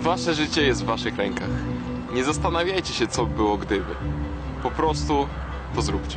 Wasze życie jest w waszych rękach. Nie zastanawiajcie się, co było gdyby. Po prostu to zróbcie.